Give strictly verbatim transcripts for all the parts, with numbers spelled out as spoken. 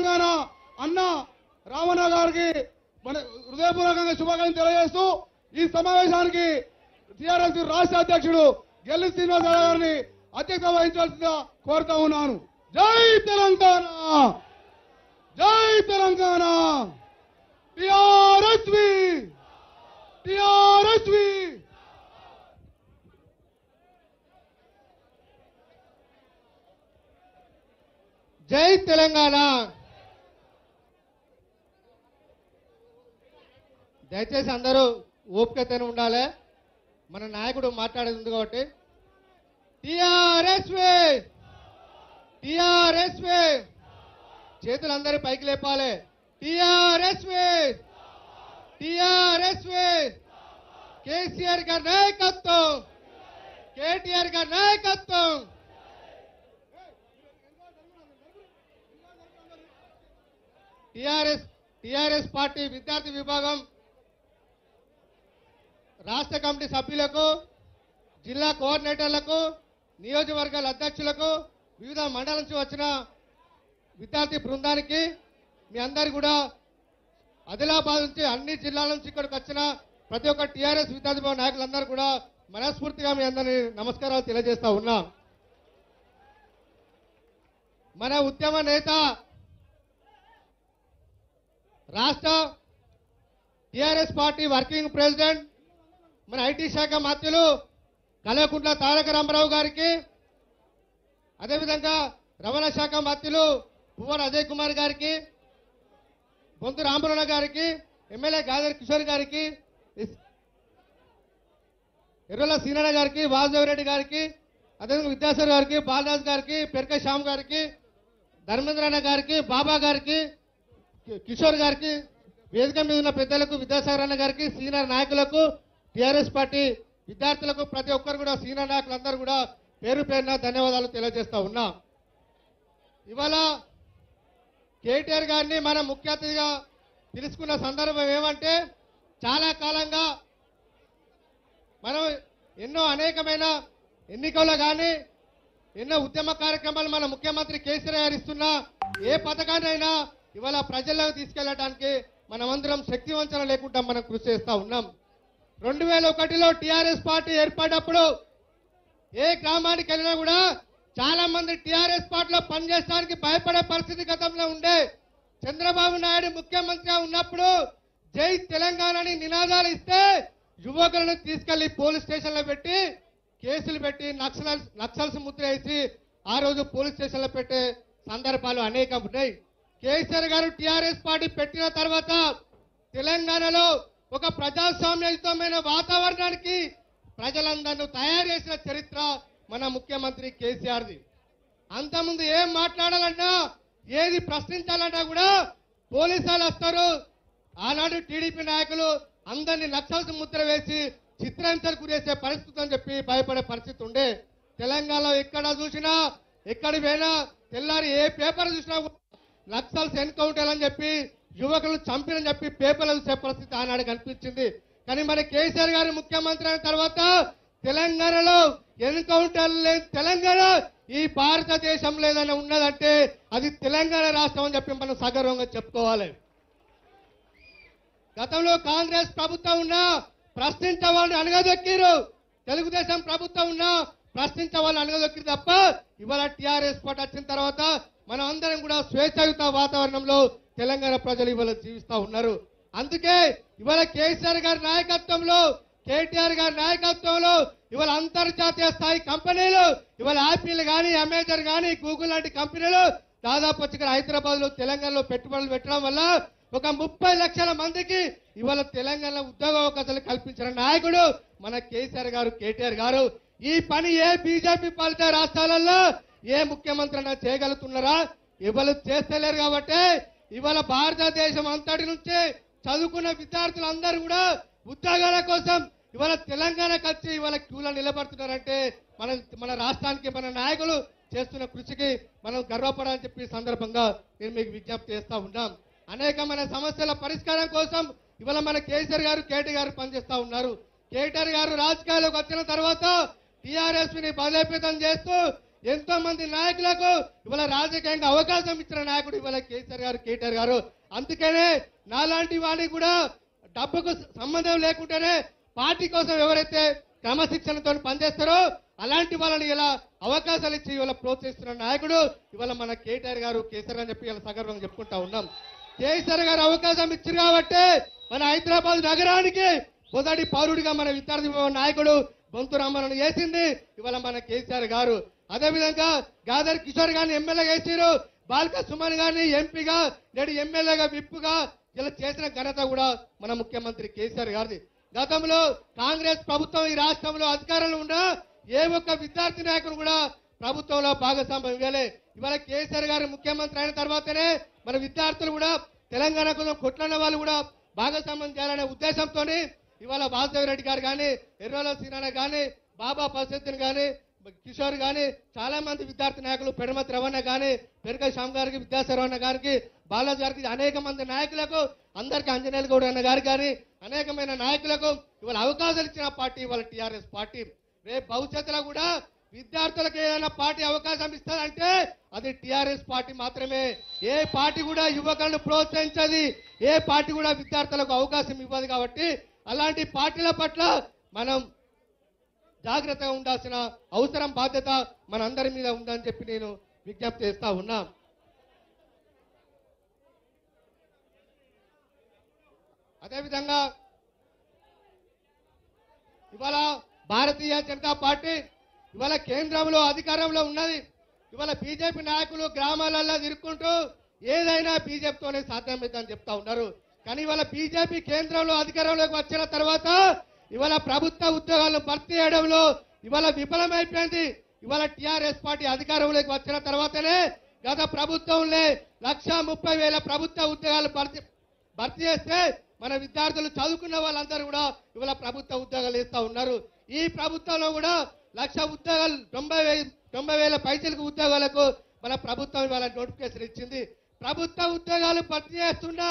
తెలంగాణ అన్న రామన్న గారికి మన హృదయపూర్వకంగా శుభాకాంక్షలు తెలియజేస్తూ ఈ సమావేశానికి టిఆర్ఎస్ రాష్ట్ర అధ్యక్షుడు గెల్లు శ్రీనివాస్ యాదవ్ గారిని అధ్యక్షత వహించాల్సిందిగా కోరుతా ఉన్నాను. జై తెలంగాణ, జై తెలంగాణ. టిఆర్ఎస్ వి టిఆర్ఎస్ వి జై తెలంగాణ. దయచేసి అందరూ ఓపికతోనే ఉండాలి, మన నాయకుడు మాట్లాడేది కాబట్టి. టిఆర్ఎస్ వే టిఆర్ఎస్ వే చేతులందరూ పైకి లేపాలి. టిఆర్ఎస్ వే టిఆర్ఎస్ వే కేసీఆర్ గారి నాయకత్వం, కేటీఆర్ గారి నాయకత్వం. టిఆర్ఎస్ టిఆర్ఎస్ పార్టీ విద్యార్థి విభాగం రాష్ట్ర కమిటీ సభ్యులకు, జిల్లా కోఆర్డినేటర్లకు, నియోజకవర్గాల అధ్యక్షులకు, వివిధ మండలాల నుంచి వచ్చిన విద్యార్థి బృందానికి, మీ అందరు కూడా ఆదిలాబాద్ నుంచి అన్ని జిల్లాల నుంచి ఇక్కడికి వచ్చిన ప్రతి ఒక్క టిఆర్ఎస్ విద్యార్థి భవన నాయకులందరూ కూడా మనస్ఫూర్తిగా మీ అందరినీ నమస్కారాలు తెలియజేస్తా ఉన్నాం. మన ఉద్యమ నేత రాష్ట్ర టిఆర్ఎస్ పార్టీ వర్కింగ్ ప్రెసిడెంట్ మన ఐటీ శాఖ మంత్రులు కల్వకుంట్ల తారక రామారావు గారికి, అదేవిధంగా రవాణా శాఖ మంత్రులు పువ్వాడ అజయ్ కుమార్ గారికి, బొంతు రామరణ గారికి, ఎమ్మెల్యే గాదర్ కిషోర్ గారికి, ఎర్రల సీనారాయణ గారికి, వాసుదేవరెడ్డి గారికి, అదేవిధంగా విద్యాసాగర్ గారికి, బాలరాజ్ గారికి, పెరక శ్యామ్ గారికి, ధర్మేంద్రన్న గారికి, బాబా గారికి, కిషోర్ గారికి, వేదిక మీద ఉన్న పెద్దలకు, విద్యాసాగర్ గారికి, సీనియర్ నాయకులకు, టిఆర్ఎస్ పార్టీ విద్యార్థులకు, ప్రతి ఒక్కరు కూడా సీనియర్ నాయకులందరూ కూడా పేరు పేరున ధన్యవాదాలు తెలియజేస్తా ఉన్నా. ఇవాళ కేటీఆర్ గారిని మనం ముఖ్య అతిథిగా తెలుసుకున్న సందర్భం ఏమంటే, చాలా కాలంగా మనం ఎన్నో అనేకమైన ఎన్నికల్లో కానీ ఎన్నో ఉద్యమ కార్యక్రమాలు మన ముఖ్యమంత్రి కేసీఆర్ గారు ఇస్తున్న ఏ పథకాన్నైనా ఇవాళ ప్రజల్లోకి తీసుకెళ్లడానికి మనమందరం శక్తి వంచన లేకుండా మనం కృషి చేస్తూ ఉన్నాం. రెండు వేల ఒకటిలో టిఆర్ఎస్ పార్టీ ఏర్పడినప్పుడు ఏ గ్రామానికి వెళ్ళినా కూడా చాలా మంది టిఆర్ఎస్ పార్టీలో పనిచేయడానికి భయపడే పరిస్థితి గతంలో ఉండే. చంద్రబాబు నాయుడు ముఖ్యమంత్రిగా ఉన్నప్పుడు జై తెలంగాణని నినాదాలు ఇస్తే యువకులను తీసుకెళ్లి పోలీస్ స్టేషన్లో పెట్టి కేసులు పెట్టి నక్సల్ నక్సల్స్ ముద్ర వేసి ఆ రోజు పోలీస్ స్టేషన్లో పెట్టే సందర్భాలు అనేకం ఉన్నాయి. కేసీఆర్ గారు టిఆర్ఎస్ పార్టీ పెట్టిన తర్వాత తెలంగాణలో ఒక ప్రజాస్వామ్యయుతమైన వాతావరణానికి ప్రజలందరూ తయారు చేసిన చరిత్ర మన ముఖ్యమంత్రి కేసీఆర్ది. అంతకుముందు ఏం మాట్లాడాలన్నా, ఏది ప్రశ్నించాలన్నా కూడా పోలీసు వాళ్ళు వస్తారు. ఆనాడు టీడీపీ నాయకులు అందరినీ నక్సల్స్ ముద్ర వేసి చిత్రహింసలు గురేసే పరిస్థితి అని చెప్పి భయపడే పరిస్థితి ఉండే. తెలంగాణలో ఎక్కడ చూసినా, ఎక్కడి పోయినా, తెల్లారి ఏ పేపర్ చూసినా నక్సల్స్ ఎన్కౌంటర్ అని చెప్పి యువకులు చంపినని చెప్పి పేపర్లు చూసే పరిస్థితి ఆనాడు కనిపించింది. కానీ మరి కేసీఆర్ గారు ముఖ్యమంత్రి అయిన తర్వాత తెలంగాణలో ఎన్కౌంటర్ లేదు. తెలంగాణ ఈ భారతదేశంలో ఏదైనా ఉన్నదంటే అది తెలంగాణ రాష్ట్రం అని చెప్పి మనం సగర్వంగా చెప్పుకోవాలి. గతంలో కాంగ్రెస్ ప్రభుత్వం ఉన్నా ప్రశ్నించే వాళ్ళు అణగదొక్కిరు, తెలుగుదేశం ప్రభుత్వం ఉన్నా ప్రశ్నించే వాళ్ళు అణగదొక్కిరు తప్ప, ఇవాళ టిఆర్ఎస్ పార్టీ వచ్చిన తర్వాత మనం అందరం కూడా స్వేచ్ఛాయుత వాతావరణంలో తెలంగాణ ప్రజలు ఇవాళ జీవిస్తూ ఉన్నారు. అందుకే ఇవాళ కేసీఆర్ గారి నాయకత్వంలో, కేటీఆర్ గారి నాయకత్వంలో ఇవాళ అంతర్జాతీయ స్థాయి కంపెనీలు, ఇవాళ ఆపిల్ కానీ, అమెజాన్ కానీ, గూగుల్ లాంటి కంపెనీలు దాదాపు వచ్చి హైదరాబాద్ లో తెలంగాణలో పెట్టుబడులు పెట్టడం వల్ల ఒక ముప్పై లక్షల మందికి ఇవాళ తెలంగాణ ఉద్యోగ అవకాశాలు కల్పించిన నాయకుడు మన కేసీఆర్ గారు, కేటీఆర్ గారు. ఈ పని ఏ బీజేపీ పాలిత రాష్ట్రాలలో ఏ ముఖ్యమంత్రి అయినా చేయగలుగుతున్నారా? ఇవాళ చేస్తలేరు. కాబట్టి ఇవాళ భారతదేశం అంతటి నుంచి చదువుకున్న విద్యార్థులందరూ కూడా ఉద్యోగాల కోసం ఇవాళ తెలంగాణకు వచ్చి ఇవాళ క్యూలో నిలబడుతున్నారంటే మన మన రాష్ట్రానికి మన నాయకులు చేస్తున్న కృషికి మనం గర్వపడాలని చెప్పి సందర్భంగా నేను మీకు విజ్ఞప్తి చేస్తా ఉన్నాం. అనేకమైన సమస్యల పరిష్కారం కోసం ఇవాళ మన కేసీఆర్ గారు, కేటీ గారు పనిచేస్తా ఉన్నారు. కేటీఆర్ గారు రాజకీయాలకు వచ్చిన తర్వాత టిఆర్ఎస్ ని బలోపేతం చేస్తూ ఎంతో మంది నాయకులకు ఇవల రాజకీయంగా అవకాశం ఇచ్చిన నాయకుడు ఇవల కేసీఆర్ గారు కేటీఆర్ గారు అందుకనే నాలాంటి వాడి కూడా డబ్బుకు సంబంధం లేకుండానే పార్టీ కోసం ఎవరైతే క్రమశిక్షణతో పనిచేస్తారో అలాంటి వాళ్ళని ఇలా అవకాశాలు ఇచ్చి ఇవల ప్రోత్సహిస్తున్న నాయకుడు ఇవల మన కేటీఆర్ గారు కేసీఆర్ అని చెప్పి ఇలా సగర్వంగా చెప్పుకుంటా ఉన్నాం। కేసీఆర్ గారు అవకాశం ఇచ్చారు కాబట్టి మన హైదరాబాద్ నగరానికి మొదటి పౌరుడిగా మన విద్యార్థి నాయకుడు బొంతు రామారావు చేసింది ఇవల మన కేసీఆర్ గారు। అదే విధంగా గాదర్ కిషోర్ గారిని ఎమ్మెల్యే చేశారు, బాల్క సుమన్ గారిని ఎంపీగా నేడు ఎమ్మెల్యేగా విప్పుగా ఇలా చేసిన ఘనత కూడా మన ముఖ్యమంత్రి కేసీఆర్ గారిది। గతంలో కాంగ్రెస్ ప్రభుత్వం ఈ రాష్ట్రంలో అధికారంలో ఉన్న ఏ ఒక్క విద్యార్థి నాయకుడు కూడా ప్రభుత్వంలో భాగస్వామ్యం ఇవ్వలే। ఇవాళ కేసీఆర్ గారు ముఖ్యమంత్రి అయిన తర్వాతనే మన విద్యార్థులు కూడా తెలంగాణ కోసం కొట్లాడిన వాళ్ళు కూడా భాగస్వామ్యం చేయాలనే ఉద్దేశంతో ఇవాళ వాసుదేవ రెడ్డి గారు కానీ ఎర్రోల సీనారాయణ కానీ బాబా పసెత్తిని కానీ కిషోర్ గాని చాలా మంది విద్యార్థి నాయకులు పెడమతి రవణ గాని పెరక శ్యామ్ గారికి విద్యాసారవణ గారికి బాలాజీ గారికి అనేక మంది నాయకులకు అందరికీ అంజనేయులు గౌడ్ అన్న గారికి కానీ అనేకమైన నాయకులకు ఇవాళ అవకాశాలు ఇచ్చిన పార్టీ ఇవాళ టీఆర్ఎస్ పార్టీ। రేపు భవిష్యత్తులో కూడా విద్యార్థులకు ఏదైనా పార్టీ అవకాశం ఇస్తారంటే అది టీఆర్ఎస్ పార్టీ మాత్రమే। ఏ పార్టీ కూడా యువకులను ప్రోత్సహించది, ఏ పార్టీ కూడా విద్యార్థులకు అవకాశం ఇవ్వదు। కాబట్టి అలాంటి పార్టీల పట్ల మనం జాగ్రత్తగా ఉండాల్సిన అవసరం బాధ్యత మనందరి మీద ఉందని చెప్పి నేను విజ్ఞప్తి చేస్తా ఉన్నా। అదేవిధంగా ఇవాళ భారతీయ జనతా పార్టీ ఇవాళ కేంద్రంలో అధికారంలో ఉన్నది। ఇవాళ బీజేపీ నాయకులు గ్రామాలలో తిరుక్కుంటూ ఏదైనా బీజేపీతోనే సాధ్యమవుతుందని చెప్తా ఉన్నారు। కానీ ఇవాళ బీజేపీ కేంద్రంలో అధికారంలోకి వచ్చిన తర్వాత ఇవాళ ప్రభుత్వ ఉద్యోగాలను భర్తీ చేయడంలో ఇవాళ విఫలమైపోయింది। ఇవాళ టీఆర్ఎస్ పార్టీ అధికారంలోకి వచ్చిన తర్వాతనే గత ప్రభుత్వంలో లక్ష ముప్పై వేల ప్రభుత్వ ఉద్యోగాలు భర్తీ భర్తీ చేస్తే మన విద్యార్థులు చదువుకున్న వాళ్ళందరూ కూడా ఇవాళ ప్రభుత్వ ఉద్యోగాలు ఇస్తూ ఉన్నారు। ఈ ప్రభుత్వంలో కూడా లక్ష ఉద్యోగాలు తొంభై వేల తొంభై వేల పైసలకు ఉద్యోగాలకు మన ప్రభుత్వం ఇవాళ నోటిఫికేషన్ ఇచ్చింది। ప్రభుత్వ ఉద్యోగాలు భర్తీ చేస్తున్న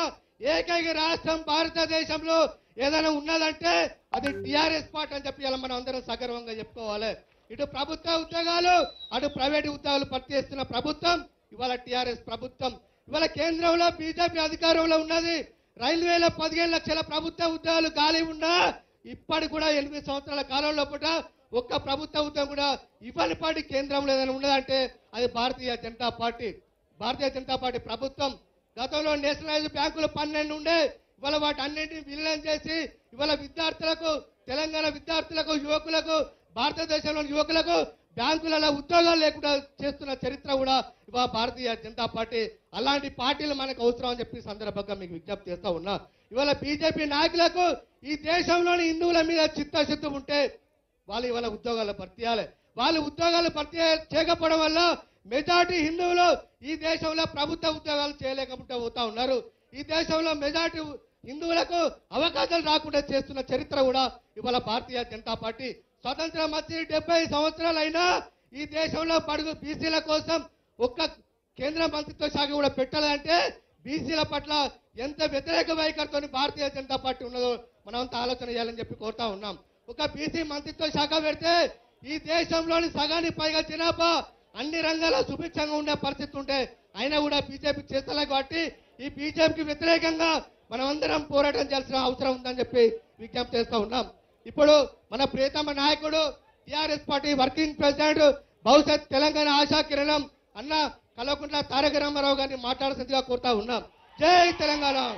ఏకైక రాష్ట్రం భారతదేశంలో ఏదైనా ఉన్నదంటే అది టీఆర్ఎస్ పార్టీ అని చెప్పి ఇలా మనం అందరం సగర్వంగా చెప్పుకోవాలి। ఇటు ప్రభుత్వ ఉద్యోగాలు అటు ప్రైవేటు ఉద్యోగాలు భర్తీ చేస్తున్న ప్రభుత్వం ఇవాళ టీఆర్ఎస్ ప్రభుత్వం। ఇవాళ కేంద్రంలో బీజేపీ అధికారంలో ఉన్నది। రైల్వేలో పదిహేను లక్షల ప్రభుత్వ ఉద్యోగాలు ఖాళీ ఉన్నా ఇప్పటి కూడా ఎనిమిది సంవత్సరాల కాలంలో పూట ఒక్క ప్రభుత్వ ఉద్యోగం కూడా ఇవ్వని పార్టీ కేంద్రంలో ఏదైనా ఉన్నదంటే అది భారతీయ జనతా పార్టీ భారతీయ జనతా పార్టీ ప్రభుత్వం। గతంలో నేషనలైజ్డ్ బ్యాంకులు పన్నెండు ఉండే, ఇవాళ వాటి అన్నింటినీ విలీనం చేసి ఇవాళ విద్యార్థులకు తెలంగాణ విద్యార్థులకు యువకులకు భారతదేశంలోని యువకులకు బ్యాంకులలో ఉద్యోగాలు లేకుండా చేస్తున్న చరిత్ర కూడా ఇవాళ భారతీయ జనతా పార్టీ। అలాంటి పార్టీలు మనకు అవసరం అని చెప్పి సందర్భంగా మీకు విజ్ఞప్తి చేస్తా ఉన్నా। ఇవాళ బీజేపీ నాయకులకు ఈ దేశంలోని హిందువుల మీద చిత్తశుద్ధి ఉంటే వాళ్ళు ఇవాళ ఉద్యోగాలు భర్తీ చేయాలి। వాళ్ళు ఉద్యోగాలు భర్తీ చేయకపోవడం వల్ల మెజార్టీ హిందువులు ఈ దేశంలో ప్రభుత్వ ఉద్యోగాలు చేయలేకపోతే పోతా ఉన్నారు। ఈ దేశంలో మెజార్టీ హిందువులకు అవకాశాలు రాకుండా చేస్తున్న చరిత్ర కూడా ఇవాళ భారతీయ జనతా పార్టీ। స్వతంత్రం వచ్చి డెబ్బై సంవత్సరాలైనా ఈ దేశంలో పడుగు బీసీల కోసం ఒక్క కేంద్ర మంత్రిత్వ శాఖ కూడా పెట్టాలంటే బీసీల పట్ల ఎంత వ్యతిరేక వైఖరితో భారతీయ జనతా పార్టీ ఉన్నదో మనమంతా ఆలోచన చేయాలని చెప్పి కోరుతా ఉన్నాం। ఒక బీసీ మంత్రిత్వ శాఖ పెడితే ఈ దేశంలోని సగానికి పైగా జనాభా అన్ని రంగాల సుభిక్షంగా ఉండే పరిస్థితి ఉంటే అయినా కూడా బీజేపీ చేస్తలే కాబట్టి ఈ బీజేపీకి వ్యతిరేకంగా మనమందరం పోరాటం చేయాల్సిన అవసరం ఉందని చెప్పి విజ్ఞప్తి చేస్తూ ఉన్నాం। ఇప్పుడు మన ప్రియతమ నాయకుడు టీఆర్ఎస్ పార్టీ వర్కింగ్ ప్రెసిడెంట్ భవిష్యత్ తెలంగాణ ఆశా కిరణం అన్న కల్వకుంట్ల తారక రామారావు గారిని మాట్లాడాల్సిందిగా కోరుతా ఉన్నాం। జై తెలంగాణ।